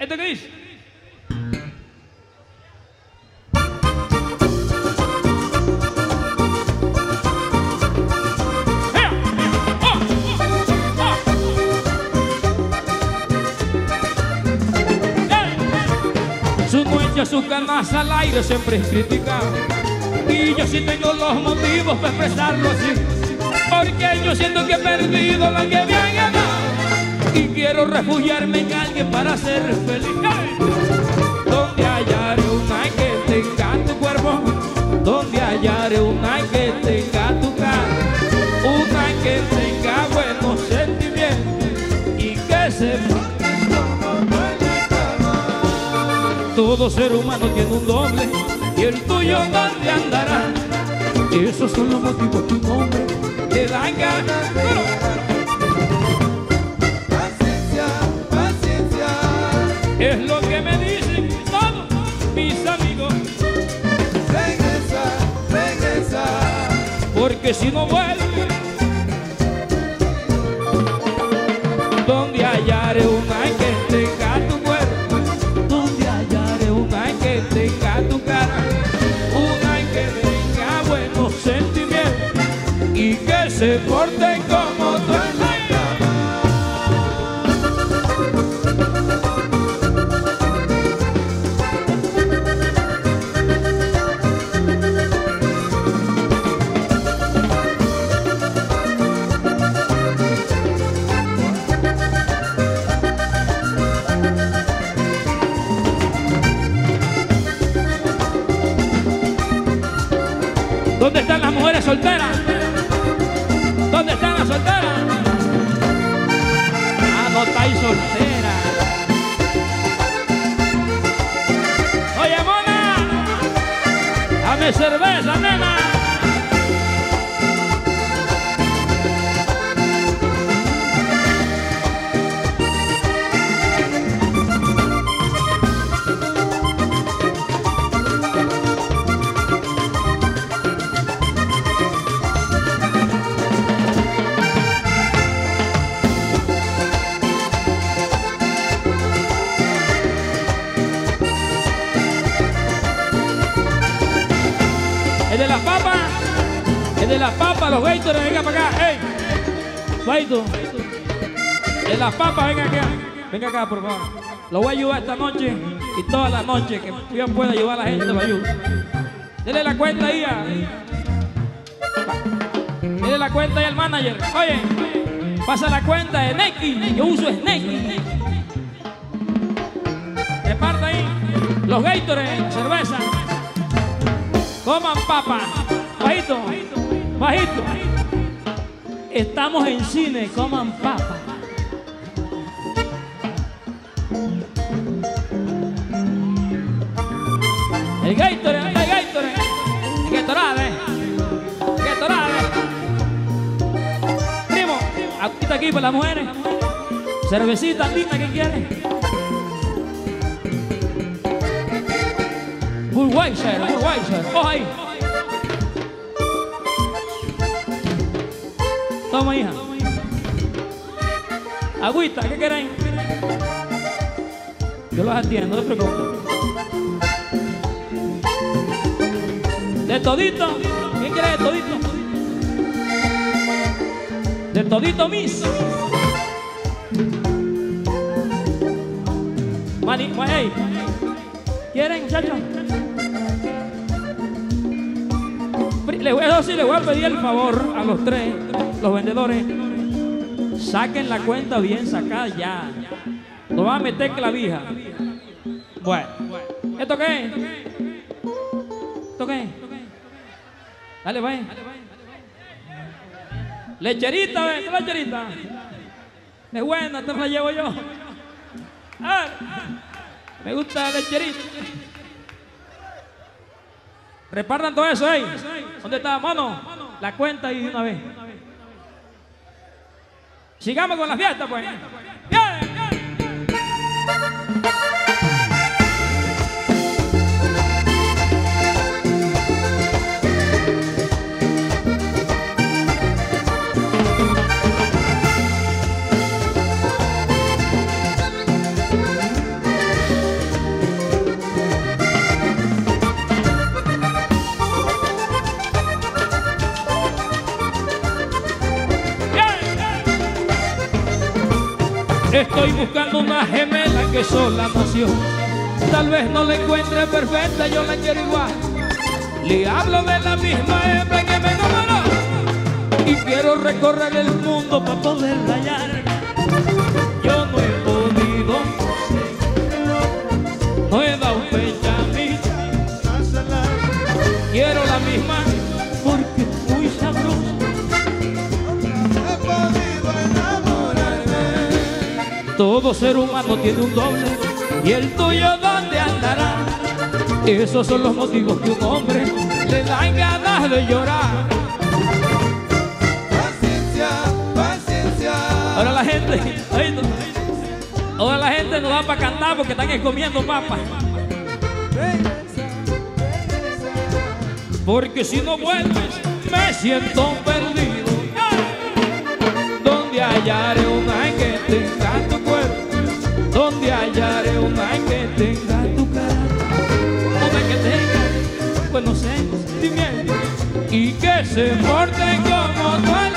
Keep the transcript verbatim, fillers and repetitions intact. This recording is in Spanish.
¿Esto qué dice? Su dueño, su canasta al aire siempre es criticado, y yo sí tengo los motivos para expresarlo así, porque yo siento que he perdido lo que había ganado y quiero refugiarme en alguien para ser feliz. Donde hallaré una que tenga tu cuerpo, donde hallaré una que tenga tu cara, una que tenga buenos sentimientos y que se... Todo ser humano tiene un doble, y el tuyo ¿dónde andará? Esos son los motivos que un hombre te dan ganas de amar. Paciencia, paciencia, es lo que me dicen todos mis amigos. Regresa, regresa, porque si no vuelve, ¿dónde hallaré una que tenga tu cuerpo? Y que se porten como tú en la cama. ¿Dónde están las mujeres solteras? ¿Dónde están las solteras? Ah, no estáis solteras. Oye, mona, dame cerveza, nena. El de las papas, el de las papas, los Gatorade, venga para acá, ey, Gatorade, el de las papas, venga acá, venga acá, por favor, lo voy a ayudar esta noche y toda la noche que yo pueda ayudar a la gente, lo ayudo. Dele la cuenta ahí, a... dele la cuenta ahí al manager, oye, pasa la cuenta de Nequi, yo uso Nequi, reparta ahí los Gatorade, cerveza. Coman papa, bajito, bajito. Estamos en cine, coman papa. El Gatorade, el Gatorade, el Gatorade, el Gatorade. Primo, aquí está aquí para las mujeres. Cervecita linda que quieres. Budweiser, Budweiser, coja ahí. Toma, hija. Agüita, ¿qué queréis? Yo los atiendo, no te preocupes. De todito, ¿quién quiere de todito? De todito, mis. Mani, hey. ¿Quieren, muchachos? Les voy, a, sí, les voy a pedir el favor a los tres, los vendedores, saquen la cuenta bien sacada ya. Nos van a meter Clavija. Bueno, ¿esto qué? ¿Esto qué? Dale, vaya. Lecherita, ven, esta lecherita. Es buena, esta me la llevo yo. A ver, me gusta la lecherita. Repartan todo eso ahí. ¿Dónde está, mano? La cuenta ahí de una vez. Sigamos con la fiesta, pues. ¡Bien! Estoy buscando una gemela que sola nació. Tal vez no la encuentre perfecta, yo la quiero igual. Le hablo de la misma hembra que me enamoró, y quiero recorrer el mundo para poder hallar. Yo no he podido, no he dado fecha a mí. Quiero la misma porque es muy sabrosa. Todo ser humano tiene un doble, ¿y el tuyo dónde andará? Esos son los motivos que un hombre le dan ganas de llorar. Paciencia, paciencia. Ahora la gente, ahora la gente no va para cantar porque están comiendo papas. Porque si no vuelves, me siento perdido. ¿Dónde hallaré una que tenga tu cuerpo? ¿Dónde hallaré una que tenga tu cara? Una que tenga buenos sentimientos y que se porte como tú.